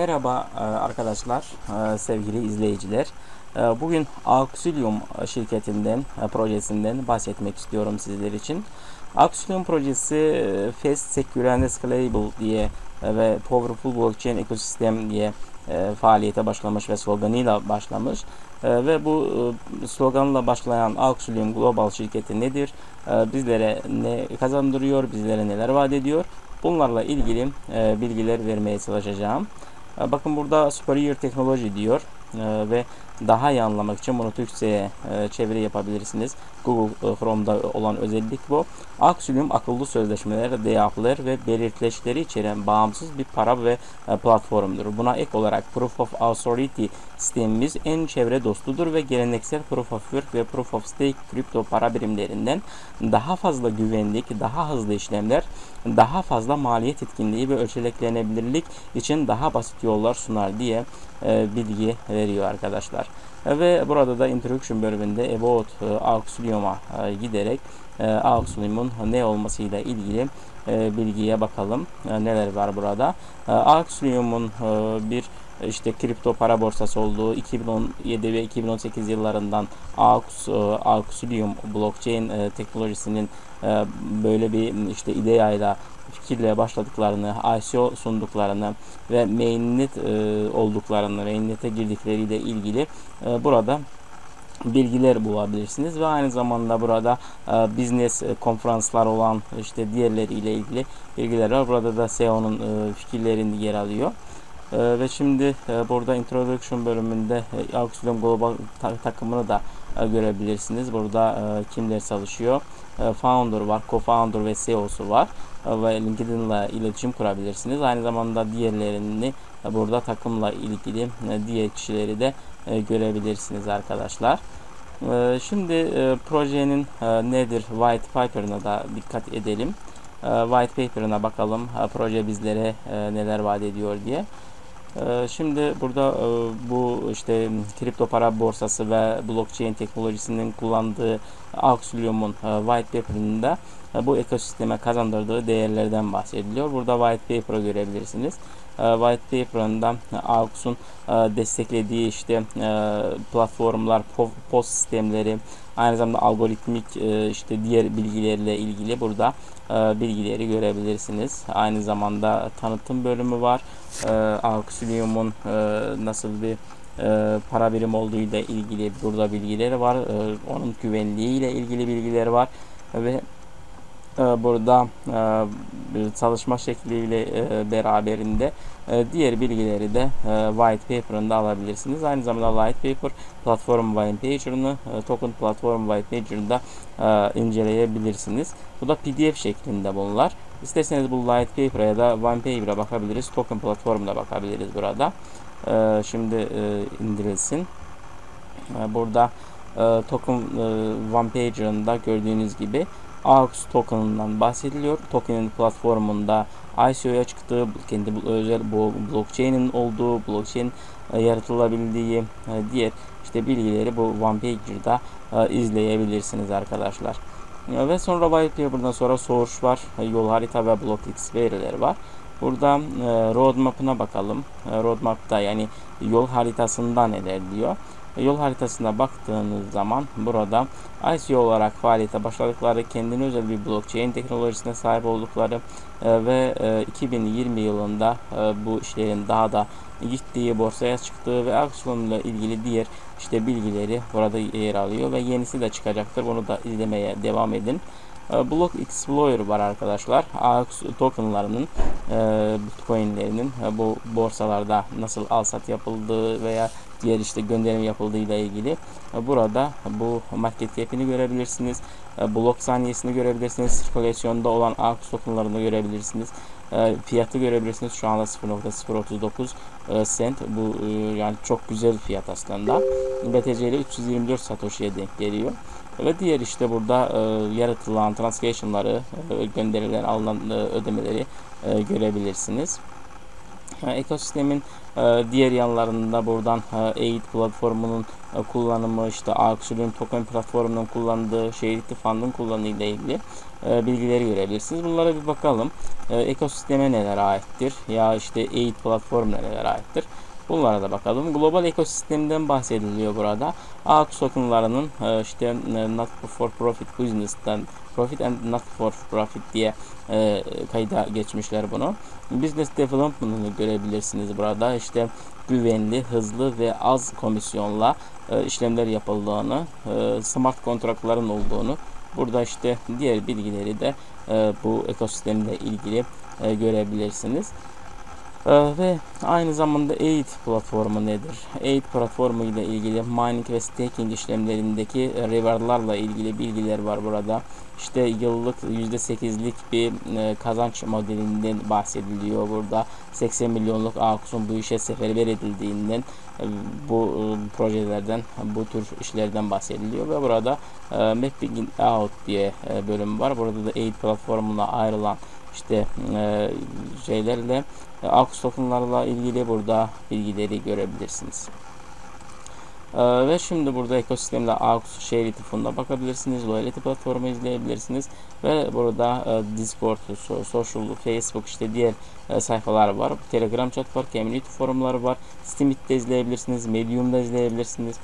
Merhaba arkadaşlar, sevgili izleyiciler. Bugün Auxilium şirketinden, projesinden bahsetmek istiyorum sizler için. Auxilium projesi Fast, Secure and Scalable diye ve Powerful Blockchain Ekosistem diye faaliyete başlamış ve sloganıyla başlamış. Ve bu sloganla başlayan Auxilium Global şirketi nedir? Bizlere ne kazandırıyor? Bizlere neler vaat ediyor? Bunlarla ilgili bilgiler vermeye çalışacağım. Bakın burada Superior Technology diyor ve daha iyi anlamak için bunu Türkçe'ye çeviri yapabilirsiniz. Google Chrome'da olan özellik bu. Auxilium akıllı sözleşmeler, dApp'ler ve belirtleşleri içeren bağımsız bir para ve platformdur. Buna ek olarak Proof of Authority sistemimiz en çevre dostudur ve geleneksel Proof of Work ve Proof of Stake kripto para birimlerinden daha fazla güvenlik, daha hızlı işlemler, daha fazla maliyet etkinliği ve ölçeklenebilirlik için daha basit yollar sunar diye bilgi veriyor arkadaşlar. Ve burada da introduction bölümünde about Auxilium'a giderek Auxilium'un ne olmasıyla ilgili bilgiye bakalım. Neler var burada? Auxilium'un bir kripto para borsası olduğu, 2017 ve 2018 yıllarından Auxilium blockchain teknolojisinin böyle bir ideayla, fikirle başladıklarını, ICO sunduklarını ve mainnet olduklarını, mainnet'e girdikleriyle ilgili burada bilgiler bulabilirsiniz ve aynı zamanda burada business konferanslar olan diğerleriyle ilgili bilgiler var. Burada da CEO'nun fikirlerini yer alıyor. Ve şimdi burada introduction bölümünde Auxilium Global takımını da görebilirsiniz. Burada kimler çalışıyor? Founder var, co-founder ve CEO'su var. Ve LinkedIn'la iletişim kurabilirsiniz. Aynı zamanda diğerlerini burada takımla ilgili diğer kişileri de görebilirsiniz arkadaşlar. Şimdi projenin nedir? White Paper'ına da dikkat edelim. White Paper'ına bakalım. Proje bizlere neler vaat ediyor diye. Şimdi burada bu kripto para borsası ve blockchain teknolojisinin kullandığı Auxilium'un White Paper'ında bu ekosisteme kazandırdığı değerlerden bahsediliyor. Burada White Paper'ı görebilirsiniz. White Paper'ında AUX'un desteklediği platformlar, PoS sistemleri, aynı zamanda algoritmik diğer bilgilerle ilgili burada bilgileri görebilirsiniz. Aynı zamanda tanıtım bölümü var. Auxilium'un nasıl bir para birimi olduğu ile ilgili burada bilgileri var. Onun güvenliği ile ilgili bilgileri var ve burada çalışma şekliyle beraberinde diğer bilgileri de White Paper'ında alabilirsiniz. Aynı zamanda White Paper platform OnePager'ını, token platform OnePager'ında inceleyebilirsiniz. Bu da PDF şeklinde bunlar. İsterseniz bu White Paper'a ya da OnePager'a bakabiliriz. Token platformuna bakabiliriz burada. Şimdi indirilsin. Burada token OnePager'ında gördüğünüz gibi AUX token'ından bahsediliyor. Token'in platformunda ICO'ya çıktığı, kendi özel blockchain'in olduğu, blockchain yaratılabildiği diğer bilgileri bu OnePager'da izleyebilirsiniz arkadaşlar. Ve sonra White Paper'dan sonra source var, yol harita ve Block Explorer var. Burada roadmap'ına bakalım. Roadmap'ta yani yol haritasında neler diyor. Yol haritasına baktığınız zaman burada ICO olarak faaliyete başladıkları, kendine özel bir blockchain teknolojisine sahip oldukları ve 2020 yılında bu işlerin daha da gittiği, borsaya çıktığı ve Auxilium ile ilgili diğer bilgileri burada yer alıyor ve yenisi de çıkacaktır. Bunu da izlemeye devam edin. Block Explorer var arkadaşlar. AUX tokenlarının, bitcoinlerinin bu borsalarda nasıl alsat yapıldığı veya diğer gönderim yapıldığıyla ilgili burada bu market cap'ini görebilirsiniz. Blok saniyesini görebilirsiniz. Sirkülasyonda olan AUX tokenlarını görebilirsiniz. Fiyatı görebilirsiniz. Şu anda 0.039 cent. Bu yani çok güzel fiyat aslında. BTC ile 324 satoshi'ye denk geliyor. Ve diğer burada yaratılan transaksiyonları, gönderilen, alınan ödemeleri görebilirsiniz. ekosistemin diğer yanlarında buradan AID platformunun kullanımı, işte Auxilium token platformunun kullandığı, şeritli fund'ın kullanımıyla ilgili bilgileri görebilirsiniz. Bunlara bir bakalım. Ekosisteme neler aittir? Ya işte AID platformuna neler aittir? Bunlara da bakalım. Global ekosistemden bahsediliyor burada. AUX tokenlarının işte not for profit business'ten profit and not for profit diye kayda geçmişler bunu. Business development'ını görebilirsiniz burada. İşte güvenli, hızlı ve az komisyonla işlemler yapıldığını, smart kontratların olduğunu, burada işte diğer bilgileri de bu ekosistemle ilgili görebilirsiniz. Ve aynı zamanda AID platformu nedir? AID platformu ile ilgili mining ve staking işlemlerindeki rewardlarla ilgili bilgiler var burada. İşte yıllık %8'lik bir kazanç modelinden bahsediliyor burada. 80 milyonluk AUX'un bu işe seferber edildiğinden, bu projelerden, bu tür işlerden bahsediliyor ve burada Mapping Out diye bölüm var. Burada da AID platformuna ayrılan işte şeylerle, AUX tokenlarla ilgili burada bilgileri görebilirsiniz. Ve şimdi burada ekosistemde AUX Charity Fund'a bakabilirsiniz. Loyalty platformu izleyebilirsiniz. Ve burada Discord, Social, Facebook, işte diğer sayfalar var. Telegram chat var, community forumları var. Steemit'te izleyebilirsiniz, Medium'da izleyebilirsiniz.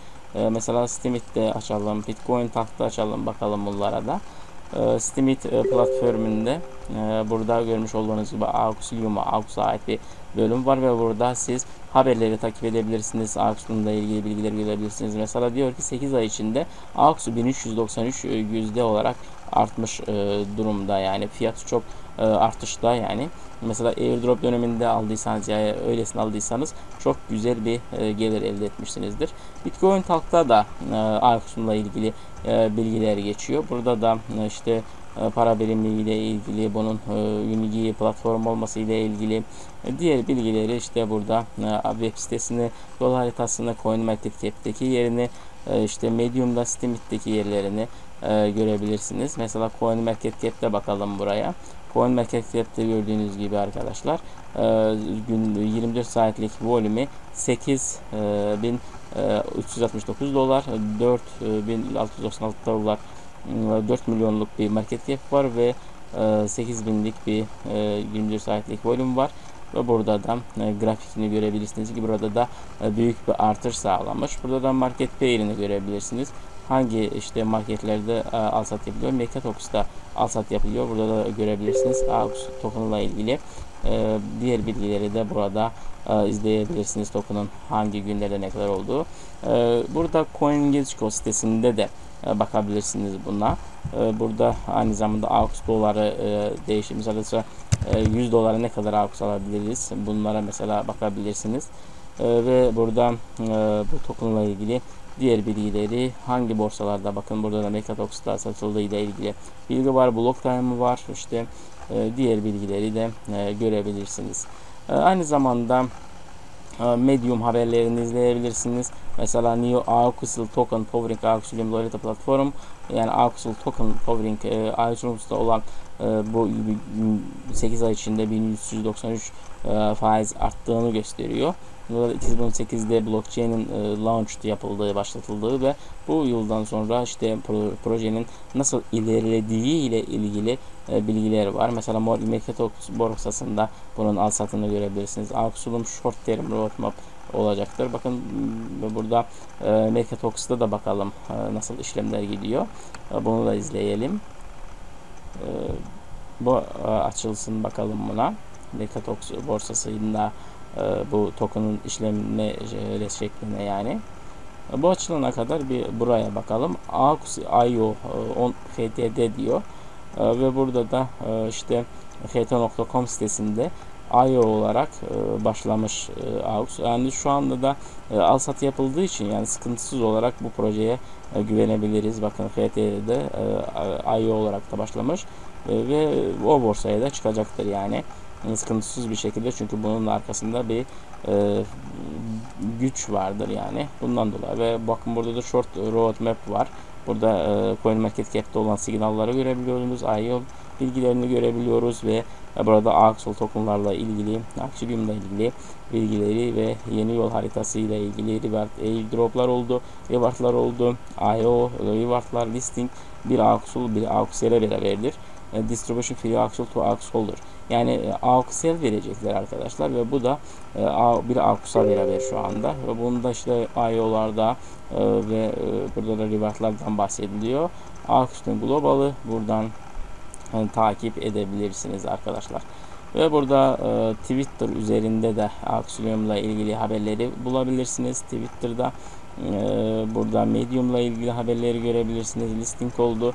Mesela Steemit'te açalım, Bitcoin Talk'ta açalım, bakalım bunlara da. Steemit platformunda burada görmüş olduğunuz gibi Auxilium'a, AUX'a ait bir bölüm var ve burada siz haberleri takip edebilirsiniz. AUX'la ilgili bilgiler görebilirsiniz. Mesela diyor ki 8 ay içinde AUX 1393 yüzde olarak artmış durumda, yani fiyatı çok artışta. Yani mesela airdrop döneminde aldıysanız, yani öylesine aldıysanız çok güzel bir gelir elde etmişsinizdir. Bitcoin Talk'ta da AUX'la ilgili bilgiler geçiyor. Burada da işte para birimi ile ilgili, bunun Unity platform olması ile ilgili diğer bilgileri, işte burada web sitesini, yol haritasını, CoinMarketCap'teki yerini, işte Medium'da, Steemit'teki yerlerini görebilirsiniz. Mesela CoinMarketCap'te bakalım buraya. CoinMarketCap'te gördüğünüz gibi arkadaşlar 24 saatlik volümü 8.369 dolar, 4.696 dolar, 4 milyonluk bir market cap var ve 8.000'lik bir 24 saatlik volüm var. Ve burada da grafikini görebilirsiniz ki burada da büyük bir artış sağlamış. Burada da market pairini görebilirsiniz. Hangi işte marketlerde al sat yapılıyor? Metatoxx'ta al sat yapılıyor. Burada da görebilirsiniz. AUX token'la ilgili diğer bilgileri de burada izleyebilirsiniz. Token'ın hangi günlerde ne kadar olduğu. Burada CoinGecko sitesinde de bakabilirsiniz buna. Burada aynı zamanda AUX doları değişimi, mesela 100 dolara ne kadar AUX alabiliriz? Bunlara mesela bakabilirsiniz. Ve burada bu token'la ilgili diğer bilgileri, hangi borsalarda, bakın burada da Mercatox'ta satıldığı ile ilgili bilgi var, block time'ı var, işte diğer bilgileri de görebilirsiniz. Aynı zamanda Medium haberlerini izleyebilirsiniz. Mesela New AUXL Token Powering Auxilium Loyalty Platform, yani AUXL Token Powering Auxilium'da olan bu 8 ay içinde 1193 faiz arttığını gösteriyor. Burada 2018'de blockchain'in launched yapıldığı, başlatıldığı ve bu yıldan sonra işte projenin nasıl ilerlediği ile ilgili bilgiler var. Mesela Mercatox borsasında bunun al satını görebilirsiniz. Auxilium Short Term Roadmap olacaktır. Bakın burada Mercatox'ta da bakalım nasıl işlemler gidiyor. Bunu da izleyelim. Bu açılsın bakalım buna. Mercatox borsasında bu token'ın işlenme şekline, yani bu açılana kadar bir buraya bakalım. AUX IEO 10 FTT diyor ve burada da işte ft.com sitesinde IEO olarak başlamış AUX. Yani şu anda da al sat yapıldığı için, yani sıkıntısız olarak bu projeye güvenebiliriz. Bakın FTT'de IEO olarak da başlamış ve o borsaya da çıkacaktır, yani sıkıntısız bir şekilde, çünkü bunun arkasında bir güç vardır, yani bundan dolayı. Ve bakın burada da short roadmap var. Burada CoinMarketCap'te olan signalları görebiliyorsunuz. IEO bilgilerini görebiliyoruz ve burada AUXL tokenlarla ilgili, Auxilium'la ilgili bilgileri ve yeni yol haritası ile ilgili airdroplar oldu, rewardlar oldu, IEO rewardlar, listing bir AUXL bir AUXL'e beraberdir. Distribution free AUXL to AUXL'dur. Yani AUXL verecekler arkadaşlar ve bu da bir AUX'a beraber şu anda. Ve bunda işte IEO'larda ve burada da rewardlardan bahsediliyor. AUX'ın globalı buradan takip edebilirsiniz arkadaşlar. Ve burada Twitter üzerinde de Auxilium'la ilgili haberleri bulabilirsiniz. Twitter'da burada Medium'la ilgili haberleri görebilirsiniz. Listing oldu.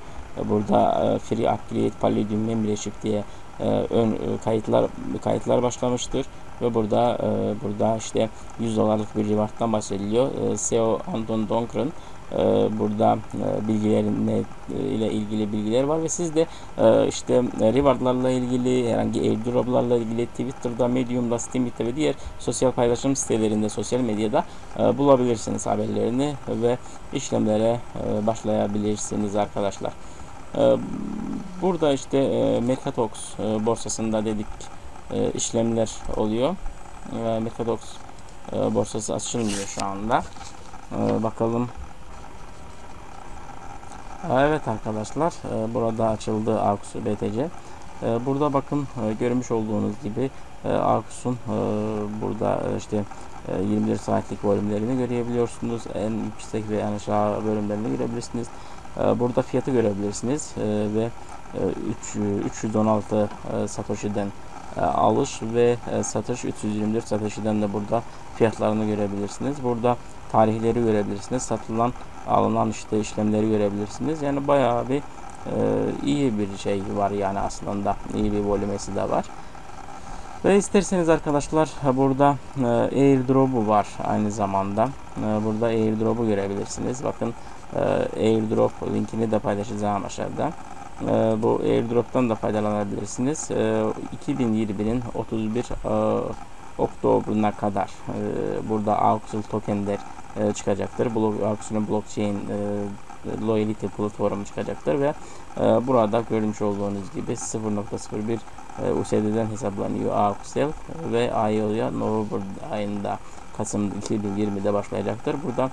Burada Free Upgrade Palladium Membership diye ön kayıtlar başlamıştır. Ve burada işte $100'lık bir reward'dan bahsediliyor. CEO Anton Donkran burada bilgilerine ile ilgili bilgiler var ve siz de işte rewardlarla ilgili, herhangi airdroplarla ilgili Twitter'da, Medium'da, Steemit'te ve diğer sosyal paylaşım sitelerinde, sosyal medyada bulabilirsiniz haberlerini ve işlemlere başlayabilirsiniz arkadaşlar. Burada işte Mercatox borsasında dedik işlemler oluyor. Mercatox borsası açılmıyor şu anda. Bakalım. Evet arkadaşlar, burada açıldı AUX BTC. Burada bakın görmüş olduğunuz gibi AUX'un burada işte 21 saatlik bölümlerini görebiliyorsunuz. En yüksek ve en aşağı bölümlerini görebilirsiniz. Burada fiyatı görebilirsiniz ve 316 satoshi'den alış ve satış, 324 satoshi'den de burada fiyatlarını görebilirsiniz. Burada tarihleri görebilirsiniz. Satılan, alınan işte işlemleri görebilirsiniz. Yani bayağı bir iyi bir şey var yani, aslında iyi bir volümesi de var. Ve isterseniz arkadaşlar burada airdrop'u var aynı zamanda. Burada airdrop'u görebilirsiniz. Bakın airdrop linkini de paylaşacağım aşağıda. Bu airdrop'tan da faydalanabilirsiniz. 2020'nin 31 Oktober'ına kadar burada AUXL tokenler çıkacaktır. AUX'un blockchain loyalty platformu çıkacaktır ve burada görmüş olduğunuz gibi 0.01 USD'den hesaplanıyor AUXL ve IEO'ya November ayında, Kasım 2020'de başlayacaktır. Burada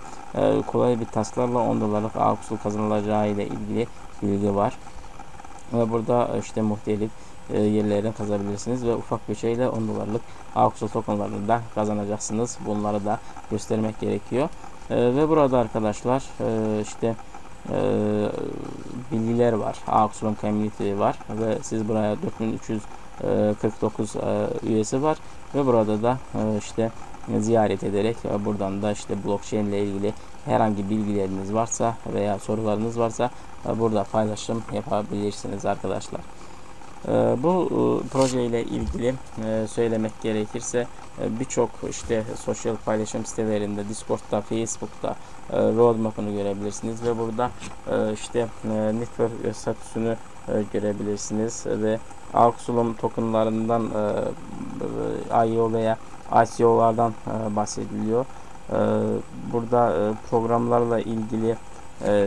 kolay bir tasklarla $10'lık AUXL kazanılacağı ile ilgili bilgi var. Ve burada işte muhtelif yerlerden kazabilirsiniz ve ufak bir şeyle $10'lık AUXL tokenlarını da kazanacaksınız. Bunları da göstermek gerekiyor. Ve burada arkadaşlar işte bilgiler var. AUXL'un community var ve siz buraya 4349 üyesi var ve burada da işte ziyaret ederek buradan da işte blockchain ile ilgili herhangi bilgileriniz varsa veya sorularınız varsa burada paylaşım yapabilirsiniz arkadaşlar. Bu proje ile ilgili söylemek gerekirse birçok işte sosyal paylaşım sitelerinde, Discord'da, Facebook'ta roadmap'ını görebilirsiniz ve burada işte network statüsünü görebilirsiniz ve AUXL'un tokenlarından IEO veya ICO'lardan bahsediliyor. Burada programlarla ilgili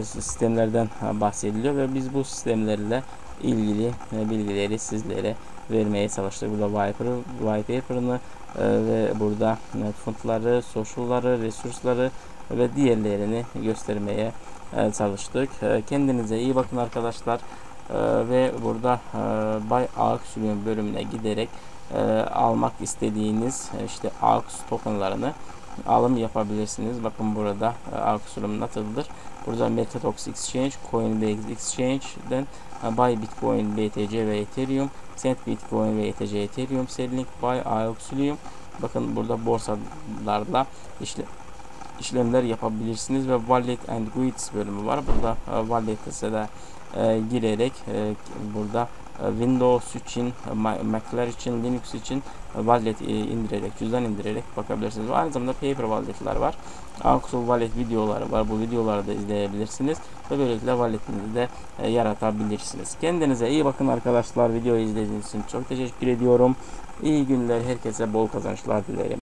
sistemlerden bahsediliyor ve biz bu sistemlerle ilgili bilgileri sizlere vermeye çalıştık. Burada White Paper'ını ve burada fundları, social'ları, resursları ve diğerlerini göstermeye çalıştık. Kendinize iyi bakın arkadaşlar ve burada Buy Auxilium bölümüne giderek almak istediğiniz işte AUX tokenlarını alım yapabilirsiniz. Bakın burada AUX'un atıldır. Burada Metatoxx Exchange, Coinbase Exchange'den Buy Bitcoin BTC ve Ethereum, Send Bitcoin ve BTC Ethereum, Selling Buy Auxilium. Bakın burada borsalarla işlemler yapabilirsiniz ve Wallet and Goods bölümü var. Burada Wallet'e de girerek burada Windows için, Mac'ler için, Linux için wallet indirerek, cüzdan indirerek bakabilirsiniz. Ve aynı zamanda paper wallet'ler var. AUXL wallet videoları var. Bu videoları da izleyebilirsiniz. Ve böylelikle wallet'inizi de yaratabilirsiniz. Kendinize iyi bakın arkadaşlar. Videoyu izlediğiniz için çok teşekkür ediyorum. İyi günler. Herkese bol kazançlar dilerim.